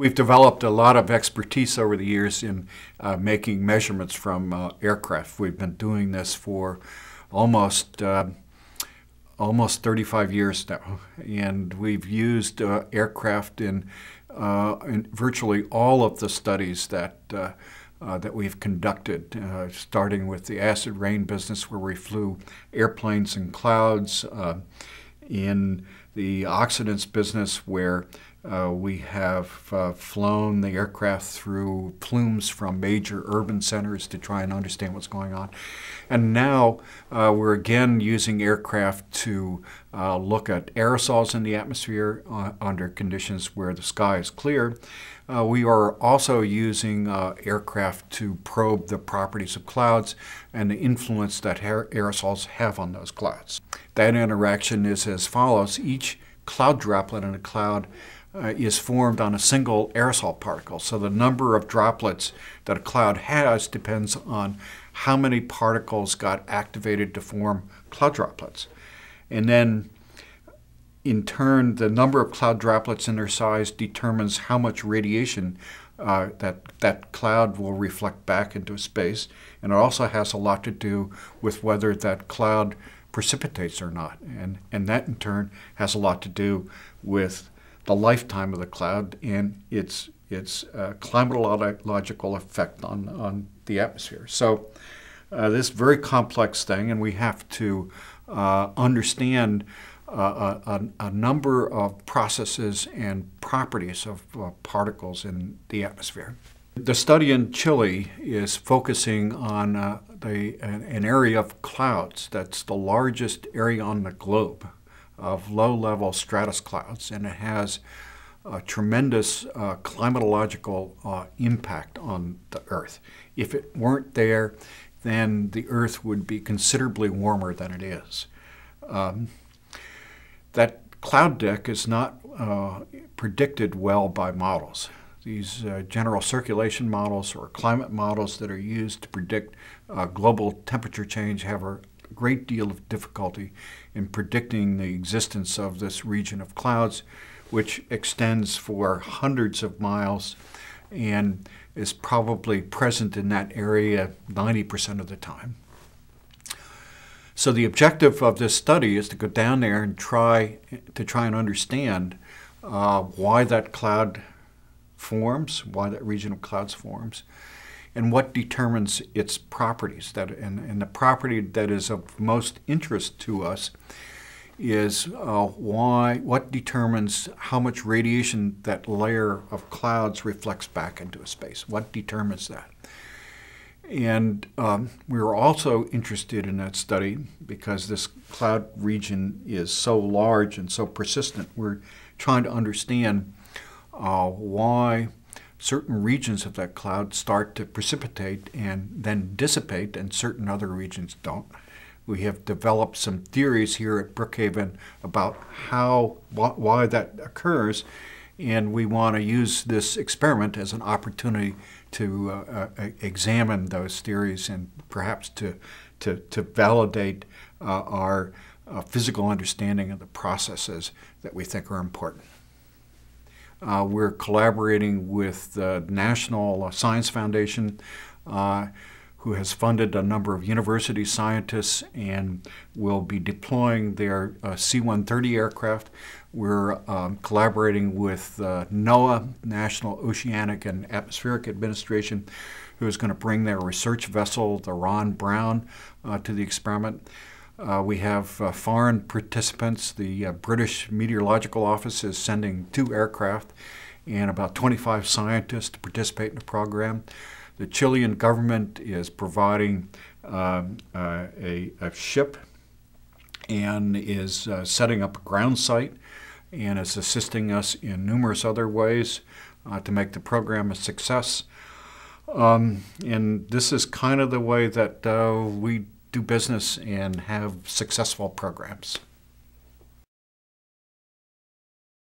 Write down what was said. We've developed a lot of expertise over the years in making measurements from aircraft. We've been doing this for almost 35 years now, and we've used aircraft in virtually all of the studies that that we've conducted, starting with the acid rain business where we flew airplanes in clouds, in the oxidants business where we have flown the aircraft through plumes from major urban centers to try and understand what's going on. And now we're again using aircraft to look at aerosols in the atmosphere under conditions where the sky is clear. We are also using aircraft to probe the properties of clouds and the influence that aerosols have on those clouds. That interaction is as follows. Each cloud droplet in a cloud is formed on a single aerosol particle. So the number of droplets that a cloud has depends on how many particles got activated to form cloud droplets. And then, in turn, the number of cloud droplets and their size determines how much radiation that cloud will reflect back into space. And it also has a lot to do with whether that cloud precipitates or not. And that, in turn, has a lot to do with the lifetime of the cloud and its climatological effect on the atmosphere. So this is a very complex thing, and we have to understand a number of processes and properties of particles in the atmosphere. The study in Chile is focusing on an area of clouds that's the largest area on the globe of low-level stratus clouds, and it has a tremendous climatological impact on the Earth. If it weren't there, then the Earth would be considerably warmer than it is. That cloud deck is not predicted well by models. These general circulation models or climate models that are used to predict global temperature change have a great deal of difficulty in predicting the existence of this region of clouds, which extends for hundreds of miles and is probably present in that area 90% of the time. So the objective of this study is to go down there and try and understand why that cloud forms, why that region of clouds forms, and what determines its properties. And the property that is of most interest to us is what determines how much radiation that layer of clouds reflects back into space. What determines that? And we were also interested in that study because this cloud region is so large and so persistent. We're trying to understand why certain regions of that cloud start to precipitate and then dissipate, and certain other regions don't. We have developed some theories here at Brookhaven about why that occurs, and we want to use this experiment as an opportunity to examine those theories and perhaps to validate our physical understanding of the processes that we think are important. We're collaborating with the National Science Foundation, who has funded a number of university scientists and will be deploying their C-130 aircraft. We're collaborating with NOAA, National Oceanic and Atmospheric Administration, who is going to bring their research vessel, the Ron Brown, to the experiment. We have foreign participants. The British Meteorological Office is sending 2 aircraft and about 25 scientists to participate in the program. The Chilean government is providing a ship and is setting up a ground site and is assisting us in numerous other ways to make the program a success. And this is kind of the way that we do business and have successful programs.